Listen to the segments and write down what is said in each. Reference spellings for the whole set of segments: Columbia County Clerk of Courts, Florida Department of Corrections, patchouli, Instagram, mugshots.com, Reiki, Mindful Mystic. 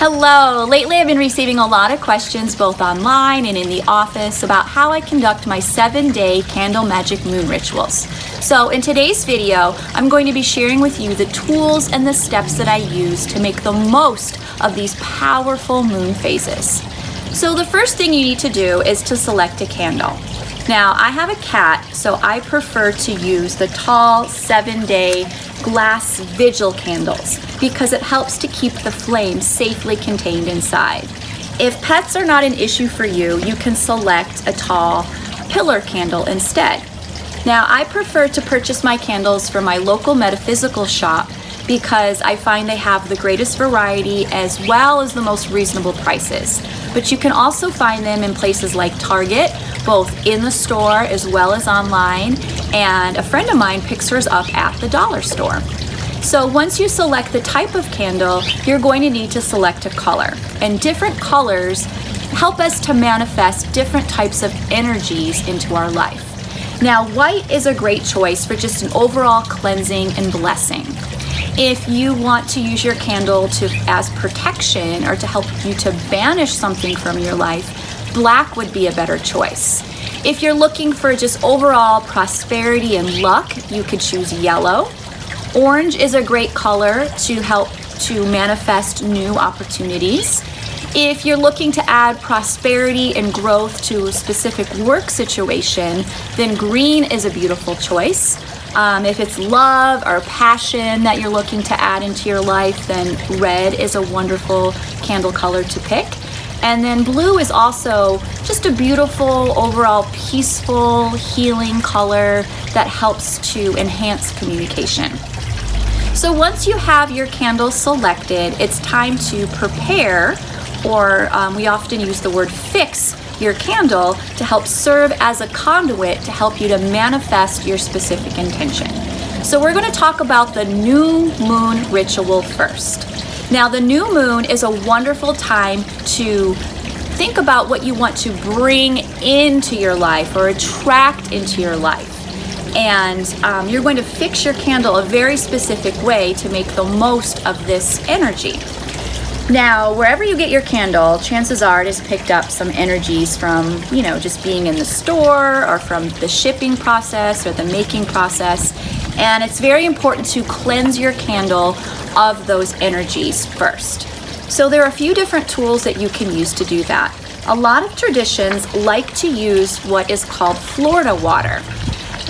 Hello. Lately I've been receiving a lot of questions both online and in the office about how I conduct my 7-day candle magic moon rituals. So in today's video, I'm going to be sharing with you the tools and the steps that I use to make the most of these powerful moon phases. So the first thing you need to do is to select a candle. Now, I have a cat, so I prefer to use the tall 7-day glass vigil candles because it helps to keep the flame safely contained inside. If pets are not an issue for you, you can select a tall pillar candle instead. Now, I prefer to purchase my candles from my local metaphysical shop because I find they have the greatest variety as well as the most reasonable prices. But you can also find them in places like Target, both in the store as well as online, and a friend of mine picks hers up at the dollar store. So once you select the type of candle, you're going to need to select a color, and different colors help us to manifest different types of energies into our life. Now, white is a great choice for just an overall cleansing and blessing. If you want to use your candle as protection or to help you to banish something from your life, black would be a better choice. If you're looking for just overall prosperity and luck, you could choose yellow. Orange is a great color to help to manifest new opportunities. If you're looking to add prosperity and growth to a specific work situation, then green is a beautiful choice. If it's love or passion that you're looking to add into your life, then red is a wonderful candle color to pick. And then blue is also just a beautiful, overall peaceful, healing color that helps to enhance communication. So once you have your candles selected, it's time to prepare, or we often use the word fix, your candle to help serve as a conduit to help you to manifest your specific intention. So we're going to talk about the new moon ritual first. Now, the new moon is a wonderful time to think about what you want to bring into your life or attract into your life. And you're going to fix your candle a very specific way to make the most of this energy. Now, wherever you get your candle, chances are it has picked up some energies from, you know, just being in the store or from the shipping process or the making process. And it's very important to cleanse your candle of those energies first. So there are a few different tools that you can use to do that. A lot of traditions like to use what is called Florida water.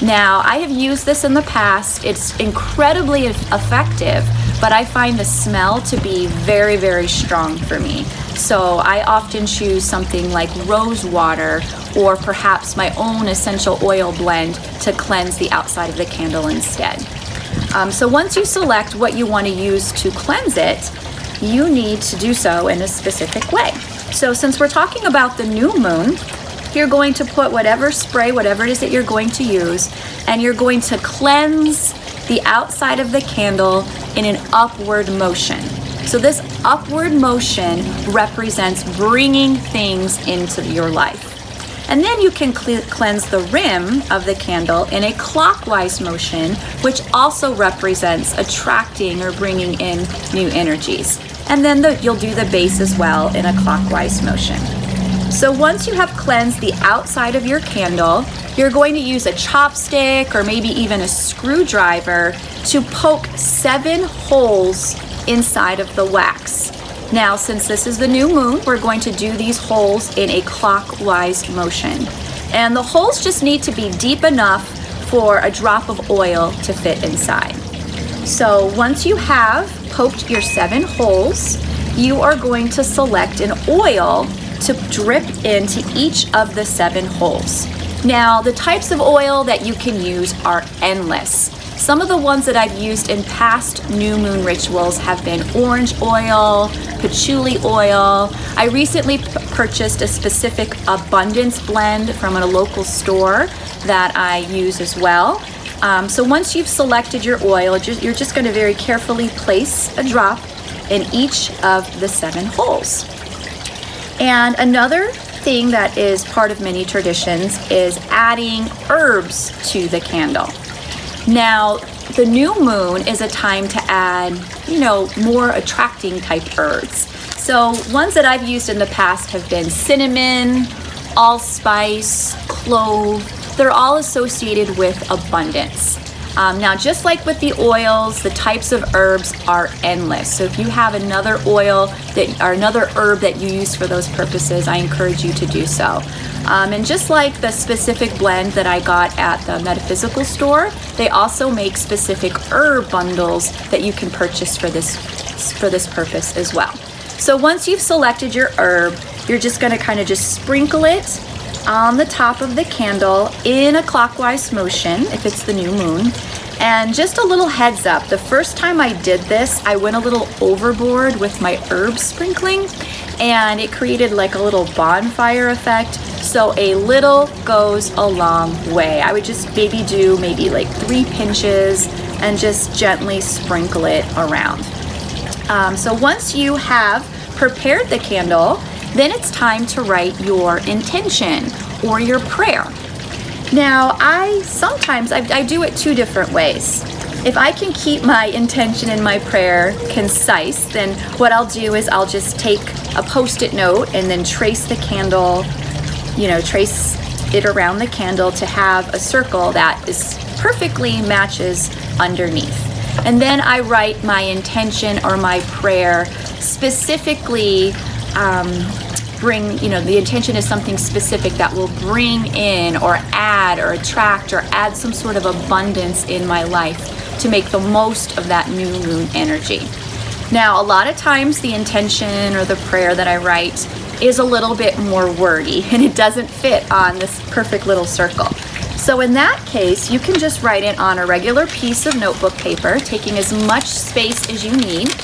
Now, I have used this in the past. It's incredibly effective, but I find the smell to be very, very strong for me. So I often choose something like rose water or perhaps my own essential oil blend to cleanse the outside of the candle instead. So once you select what you want to use to cleanse it, you need to do so in a specific way. So since we're talking about the new moon, you're going to put whatever spray, whatever it is that you're going to use, and you're going to cleanse the outside of the candle in an upward motion. So this upward motion represents bringing things into your life. And then you can cleanse the rim of the candle in a clockwise motion, which also represents attracting or bringing in new energies. And then you'll do the base as well in a clockwise motion. So once you have cleansed the outside of your candle, you're going to use a chopstick or maybe even a screwdriver to poke 7 holes inside of the wax. Now, since this is the new moon, we're going to do these holes in a clockwise motion. And the holes just need to be deep enough for a drop of oil to fit inside. So once you have poked your 7 holes, you are going to select an oil to drip into each of the 7 holes. Now, the types of oil that you can use are endless. Some of the ones that I've used in past new moon rituals have been orange oil, patchouli oil. I recently purchased a specific abundance blend from a local store that I use as well. So once you've selected your oil, you're just going to very carefully place a drop in each of the 7 holes. And another thing that is part of many traditions is adding herbs to the candle. Now, The new moon is a time to add, you know, more attracting type herbs. So ones that I've used in the past have been cinnamon, allspice, clove. They're all associated with abundance. Now, just like with the oils, the types of herbs are endless. So if you have another oil that, or another herb that you use for those purposes, I encourage you to do so. And just like the specific blend that I got at the metaphysical store, they also make specific herb bundles that you can purchase for this purpose as well. So once you've selected your herb, you're just gonna kind of just sprinkle it on the top of the candle in a clockwise motion, if it's the new moon. And just a little heads up, the first time I did this, I went a little overboard with my herb sprinkling, and it created like a little bonfire effect. So a little goes a long way. I would just maybe do like 3 pinches and just gently sprinkle it around. So once you have prepared the candle, then it's time to write your intention or your prayer. Now, I sometimes do it 2 different ways. If I can keep my intention and my prayer concise, then what I'll do is I'll just take a Post-it note and then trace the candle, you know, trace it around the candle to have a circle that is perfectly matches underneath. And then I write my intention or my prayer specifically. The intention is something specific that will bring in or add or attract or add some sort of abundance in my life to make the most of that new moon energy. Now, a lot of times the intention or the prayer that I write is a little bit more wordy and it doesn't fit on this perfect little circle. So in that case, you can just write it on a regular piece of notebook paper, taking as much space as you need.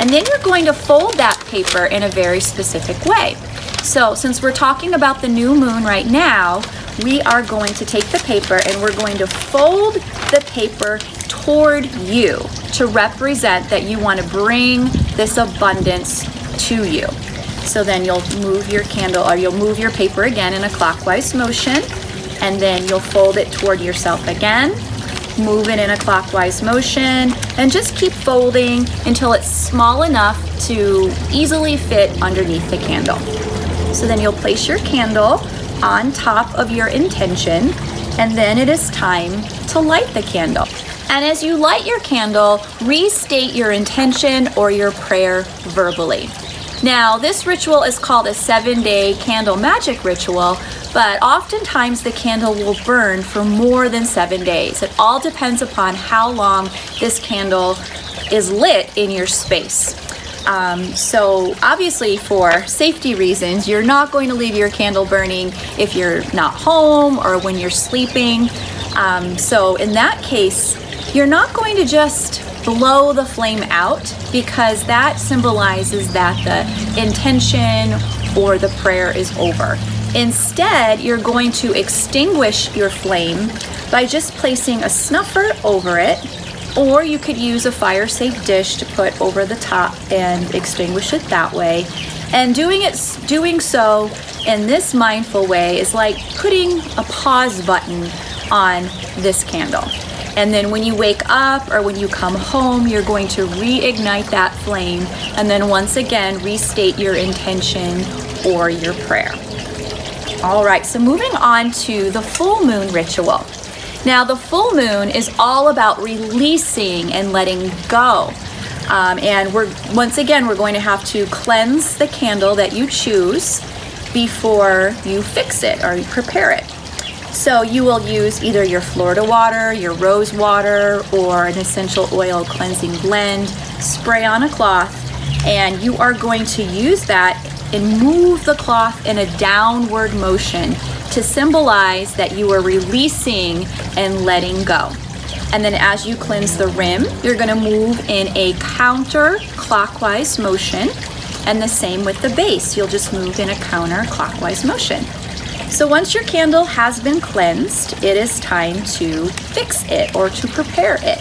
And then you're going to fold that paper in a very specific way. So since we're talking about the new moon right now, we are going to take the paper and we're going to fold the paper toward you to represent that you want to bring this abundance to you. So then you'll move your candle, or you'll move your paper again in a clockwise motion, and then you'll fold it toward yourself again. Move it in a clockwise motion and just keep folding until it's small enough to easily fit underneath the candle. So then you'll place your candle on top of your intention, and then it is time to light the candle. And as you light your candle, restate your intention or your prayer verbally. Now, this ritual is called a 7-day candle magic ritual, but oftentimes the candle will burn for more than 7 days. It all depends upon how long this candle is lit in your space. So obviously for safety reasons, you're not going to leave your candle burning if you're not home or when you're sleeping. So in that case, you're not going to just blow the flame out, because that symbolizes that the intention or the prayer is over. Instead, you're going to extinguish your flame by just placing a snuffer over it, or you could use a fire-safe dish to put over the top and extinguish it that way. And doing so in this mindful way is like putting a pause button on this candle. And then when you wake up or when you come home, you're going to reignite that flame and then once again restate your intention or your prayer. All right, so moving on to the full moon ritual. Now, the full moon is all about releasing and letting go. And once again, we're going to have to cleanse the candle that you choose before you fix it or you prepare it. So you will use either your Florida water, your rose water, or an essential oil cleansing blend, spray on a cloth, and you are going to use that and move the cloth in a downward motion to symbolize that you are releasing and letting go. And then as you cleanse the rim, you're gonna move in a counterclockwise motion, and the same with the base. You'll just move in a counterclockwise motion. So once your candle has been cleansed, it is time to fix it or to prepare it.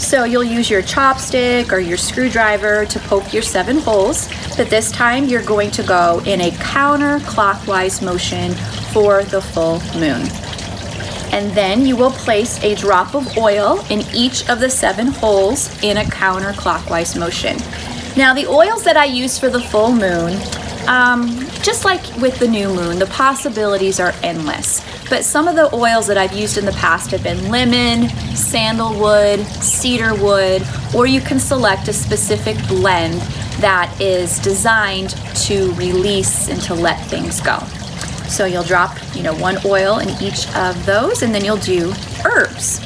So you'll use your chopstick or your screwdriver to poke your 7 holes, but this time you're going to go in a counterclockwise motion for the full moon. and then you will place a drop of oil in each of the 7 holes in a counterclockwise motion. Now, the oils that I use for the full moon, just like with the new moon, the possibilities are endless. But some of the oils that I've used in the past have been lemon, sandalwood, cedar wood, or you can select a specific blend that is designed to release and to let things go. So you'll drop, one oil in each of those, and then you'll do herbs.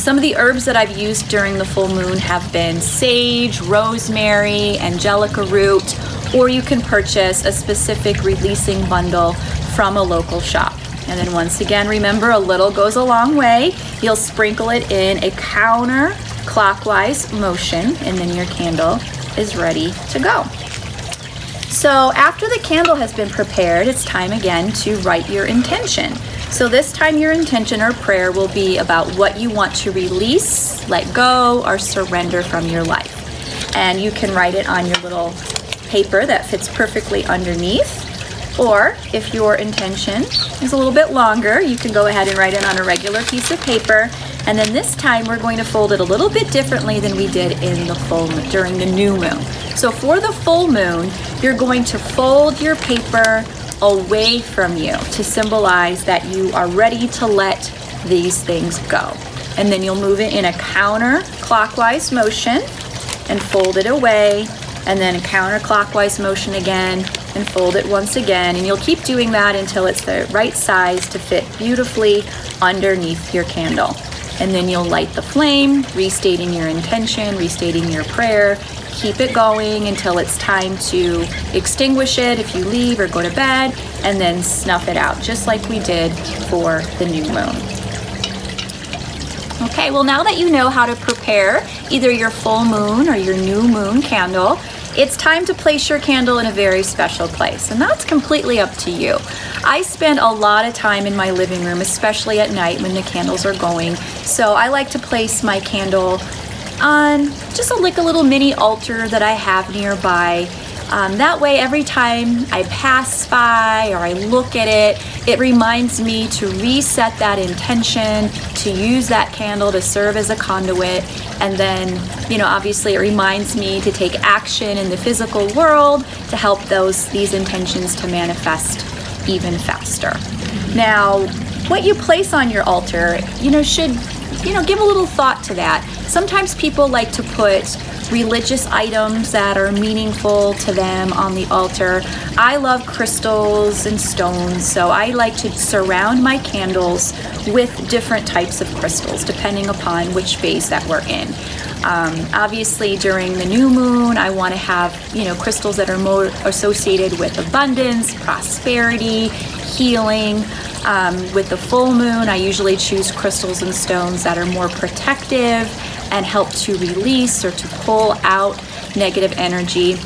Some of the herbs that I've used during the full moon have been sage, rosemary, angelica root, or you can purchase a specific releasing bundle from a local shop. And then once again, remember, a little goes a long way. You'll sprinkle it in a counterclockwise motion, and then your candle is ready to go. So after the candle has been prepared, it's time again to write your intention. So this time your intention or prayer will be about what you want to release, let go, or surrender from your life. And you can write it on your little paper that fits perfectly underneath. Or if your intention is a little bit longer, you can go ahead and write it on a regular piece of paper. And then this time we're going to fold it a little bit differently than we did in the full moon, during the new moon. So for the full moon, you're going to fold your paper away from you to symbolize that you are ready to let these things go. And then you'll move it in a counterclockwise motion and fold it away, and then a counterclockwise motion again, and fold it once again, and you'll keep doing that until it's the right size to fit beautifully underneath your candle. And then you'll light the flame, restating your intention, restating your prayer. Keep it going until it's time to extinguish it if you leave or go to bed, and then snuff it out, just like we did for the new moon. Okay, well, now that you know how to prepare either your full moon or your new moon candle, it's time to place your candle in a very special place, and that's completely up to you. I spend a lot of time in my living room, especially at night when the candles are going, so I like to place my candle on just like a little mini altar that I have nearby. That way, every time I pass by or I look at it, it reminds me to reset that intention, to use that candle to serve as a conduit. And then, obviously it reminds me to take action in the physical world to help these intentions to manifest even faster. Now, what you place on your altar, should, give a little thought to that. Sometimes people like to put religious items that are meaningful to them on the altar. I love crystals and stones, so I like to surround my candles with different types of crystals depending upon which phase that we're in. Obviously during the new moon, I want to have crystals that are more associated with abundance, prosperity, healing. With the full moon, I usually choose crystals and stones that are more protective and help to release or to pull out negative energy.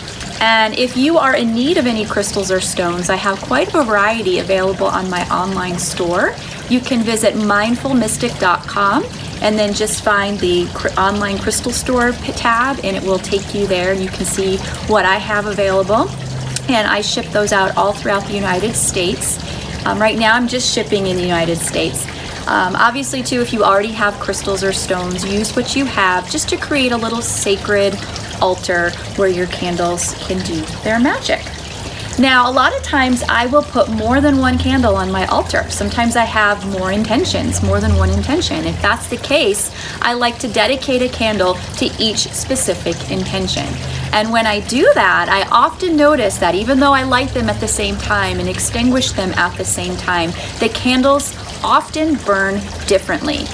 And if you are in need of any crystals or stones, I have quite a variety available on my online store. You can visit mindfulmystic.com and then just find the online crystal store tab, and it will take you there and you can see what I have available. And I ship those out all throughout the United States. Right now I'm just shipping in the United States. Obviously too, if you already have crystals or stones, use what you have just to create a little sacred altar where your candles can do their magic. Now, a lot of times I will put more than one candle on my altar. Sometimes I have more intentions, more than one intention. If that's the case, I like to dedicate a candle to each specific intention. And when I do that, I often notice that even though I light them at the same time and extinguish them at the same time, the candles often burn differently.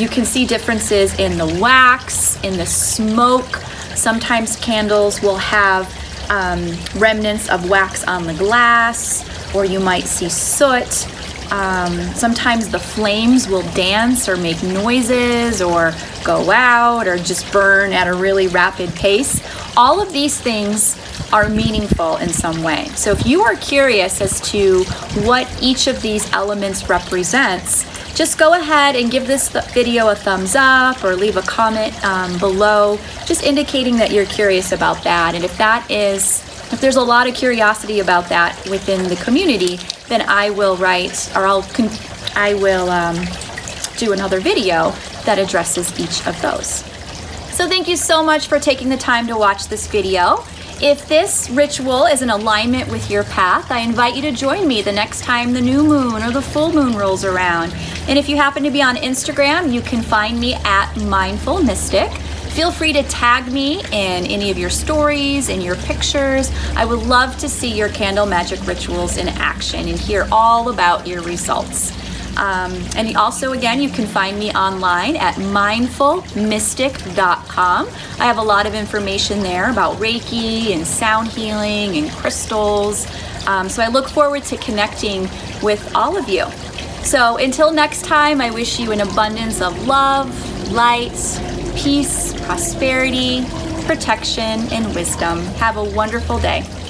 You can see differences in the wax, in the smoke. Sometimes candles will have remnants of wax on the glass, or you might see soot. Sometimes the flames will dance or make noises or go out or just burn at a really rapid pace. All of these things are meaningful in some way. So if you are curious as to what each of these elements represents, just go ahead and give this video a thumbs up or leave a comment below, just indicating that you're curious about that. And if there's a lot of curiosity about that within the community, then I will write, or I'll I will do another video that addresses each of those. So thank you so much for taking the time to watch this video. If this ritual is in alignment with your path, I invite you to join me the next time the new moon or the full moon rolls around. And if you happen to be on Instagram, you can find me at Mindful Mystic. Feel free to tag me in any of your stories, in your pictures. I would love to see your candle magic rituals in action and hear all about your results. And also, again, you can find me online at mindfulmystic.com. I have a lot of information there about Reiki and sound healing and crystals. So I look forward to connecting with all of you. So until next time, I wish you an abundance of love, light, peace, prosperity, protection, and wisdom. Have a wonderful day.